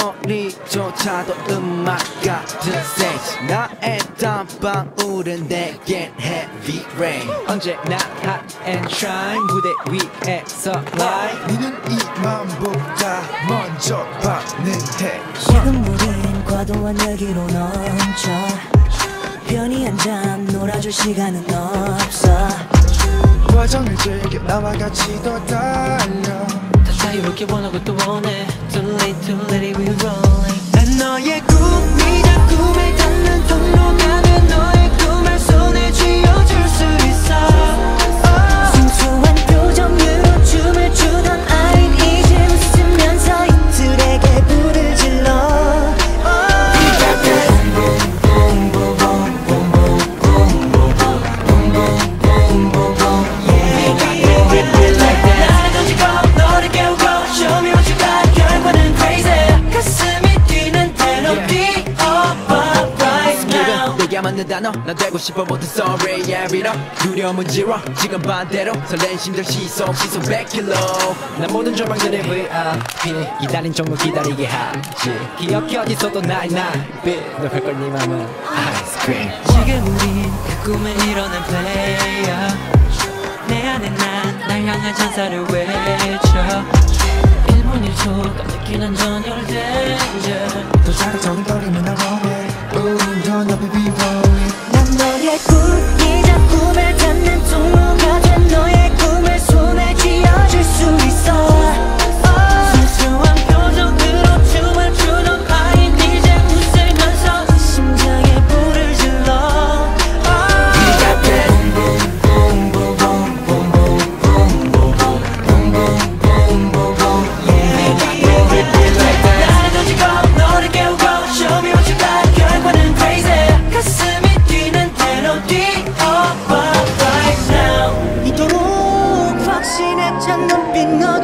소리조차도 음악 같은 세지 나의 단방울은 내겐 heavy rain 언제나 hot and shine 무대 위에서 light 니는 이맘보다 먼저 받는 해 지금 우린 과도한 얘기로 넘쳐 편히 앉아 놀아줄 시간은 없어 과정을 즐겨 나와 같이 더 달려 자유롭게 원하고 또 원해 Too late, too late, we're rolling 난 너의 꿈이 다 꿈에 닿는 통로 가면 너의 꿈을 손에 쥐어줄 수 있어 순수한 표정으로 춤을 추던 아린 이제 웃으면서 이들에게 불을 질러 맞는 단어 난 되고 싶어 모두 sorry yeah 빌어 두려움은 지워 지금 반대로 설레는 심장 시속 100km 난 모든 조망들의 VIP 기다린 종류 기다리게 하지 기억이 어디서도 나의 빛 높을 걸 네 맘은 아이스크림 지금 우린 그 꿈에 일어난 player 내 안에 날 향한 찬사를 외쳐 1분 1초 깜짝이 난 전율 danger 또 자극적인 거리면 나 원해 난 너의 꿈이 다 꿈에 닿는 통로가 된 너의 꿈을 손에 쥐어줄 수 있어 순수한 표정으로 춤을 추던 아린 이제 웃으면서 심장에 불을 질러 네가 돼 나를 던지고 너를 깨우고 Show me what you got 결과는 crazy 가슴이 뛰는 대로 뛰어봐 right now 이토록 확신에 찬 눈빛